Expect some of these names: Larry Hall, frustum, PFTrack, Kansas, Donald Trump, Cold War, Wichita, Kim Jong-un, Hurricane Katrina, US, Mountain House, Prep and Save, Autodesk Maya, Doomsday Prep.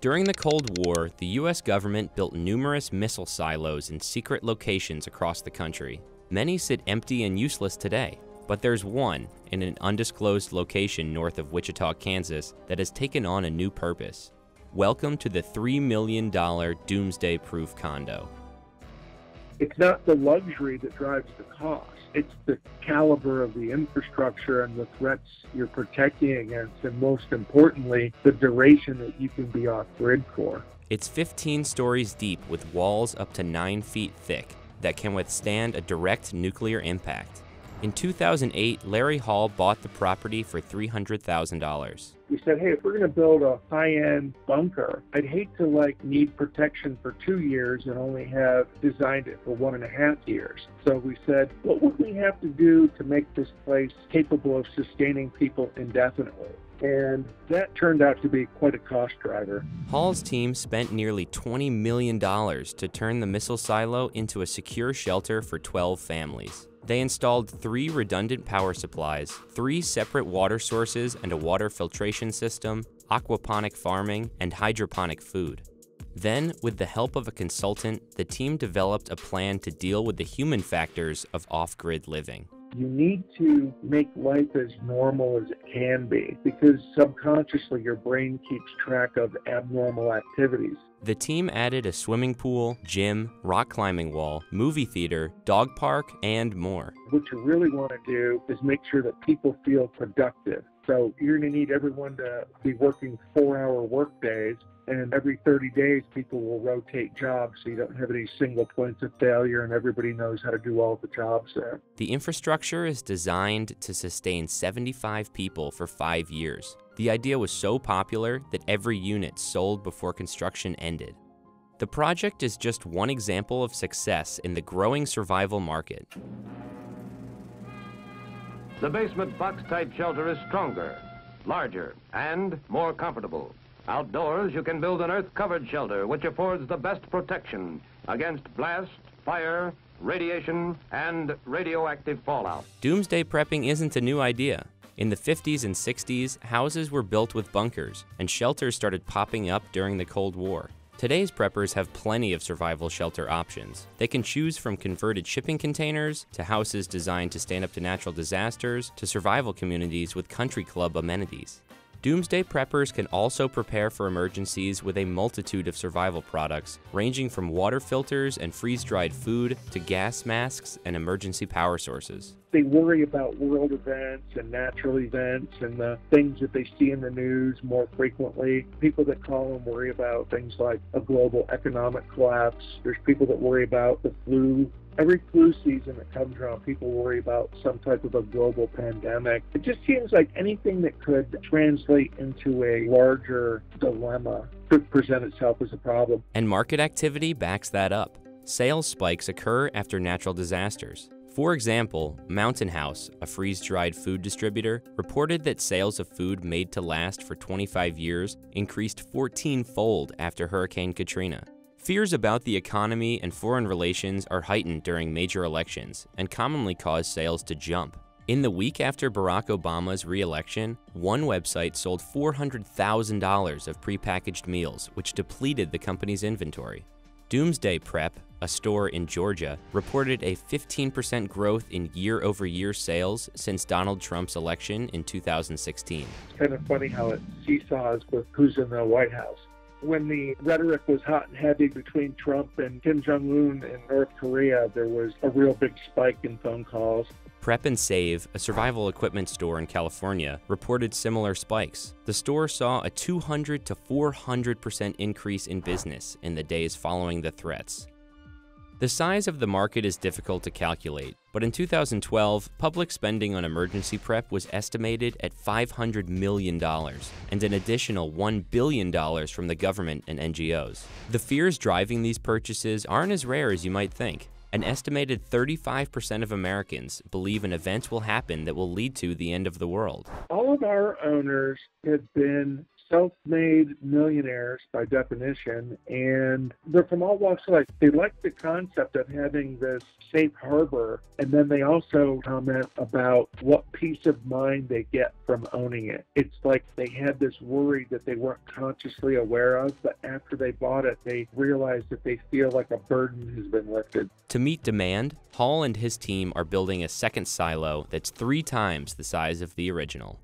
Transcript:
During the Cold War, the U.S. government built numerous missile silos in secret locations across the country. Many sit empty and useless today, but there's one in an undisclosed location north of Wichita, Kansas, that has taken on a new purpose. Welcome to the $3 million doomsday-proof condo. It's not the luxury that drives the cost. It's the caliber of the infrastructure and the threats you're protecting against, and most importantly, the duration that you can be off-grid for. It's 15 stories deep with walls up to 9 feet thick that can withstand a direct nuclear impact. In 2008, Larry Hall bought the property for $300,000. We said, hey, if we're going to build a high-end bunker, I'd hate to need protection for 2 years and only have designed it for 1.5 years. So we said, what would we have to do to make this place capable of sustaining people indefinitely? And that turned out to be quite a cost driver. Hall's team spent nearly $20 million to turn the missile silo into a secure shelter for 12 families. They installed 3 redundant power supplies, 3 separate water sources and a water filtration system, aquaponic farming, and hydroponic food. Then, with the help of a consultant, the team developed a plan to deal with the human factors of off-grid living. You need to make life as normal as it can be, because subconsciously your brain keeps track of abnormal activities. The team added a swimming pool, gym, rock climbing wall, movie theater, dog park, and more. What you really want to do is make sure that people feel productive. So you're going to need everyone to be working 4-hour work days, and every 30 days people will rotate jobs so you don't have any single points of failure and everybody knows how to do all the jobs there. The infrastructure is designed to sustain 75 people for 5 years. The idea was so popular that every unit sold before construction ended. The project is just one example of success in the growing survival market. The basement box-type shelter is stronger, larger, and more comfortable. Outdoors, you can build an earth-covered shelter which affords the best protection against blast, fire, radiation, and radioactive fallout. Doomsday prepping isn't a new idea. In the 50s and 60s, houses were built with bunkers, and shelters started popping up during the Cold War. Today's preppers have plenty of survival shelter options. They can choose from converted shipping containers, to houses designed to stand up to natural disasters, to survival communities with country club amenities. Doomsday preppers can also prepare for emergencies with a multitude of survival products, ranging from water filters and freeze-dried food to gas masks and emergency power sources. They worry about world events and natural events and the things that they see in the news more frequently. People that call and worry about things like a global economic collapse. There's people that worry about the flu. Every flu season that comes around, people worry about some type of a global pandemic. It just seems like anything that could translate into a larger dilemma could present itself as a problem. And market activity backs that up. Sales spikes occur after natural disasters. For example, Mountain House, a freeze-dried food distributor, reported that sales of food made to last for 25 years increased 14-fold after Hurricane Katrina. Fears about the economy and foreign relations are heightened during major elections and commonly cause sales to jump. In the week after Barack Obama's re-election, one website sold $400,000 of prepackaged meals, which depleted the company's inventory. Doomsday Prep, a store in Georgia, reported a 15% growth in year-over-year sales since Donald Trump's election in 2016. It's kind of funny how it seesaws with who's in the White House. When the rhetoric was hot and heavy between Trump and Kim Jong-un in North Korea, there was a real big spike in phone calls. Prep and Save, a survival equipment store in California, reported similar spikes. The store saw a 200 to 400% increase in business in the days following the threats. The size of the market is difficult to calculate, but in 2012, public spending on emergency prep was estimated at $500 million and an additional $1 billion from the government and NGOs. The fears driving these purchases aren't as rare as you might think. An estimated 35% of Americans believe an event will happen that will lead to the end of the world. All of our owners have been self-made millionaires by definition, and they're from all walks of life. They like the concept of having this safe harbor, and then they also comment about what peace of mind they get from owning it. It's like they had this worry that they weren't consciously aware of, but after they bought it, they realized that they feel like a burden has been lifted. To meet demand, Hall and his team are building a second silo that's 3 times the size of the original.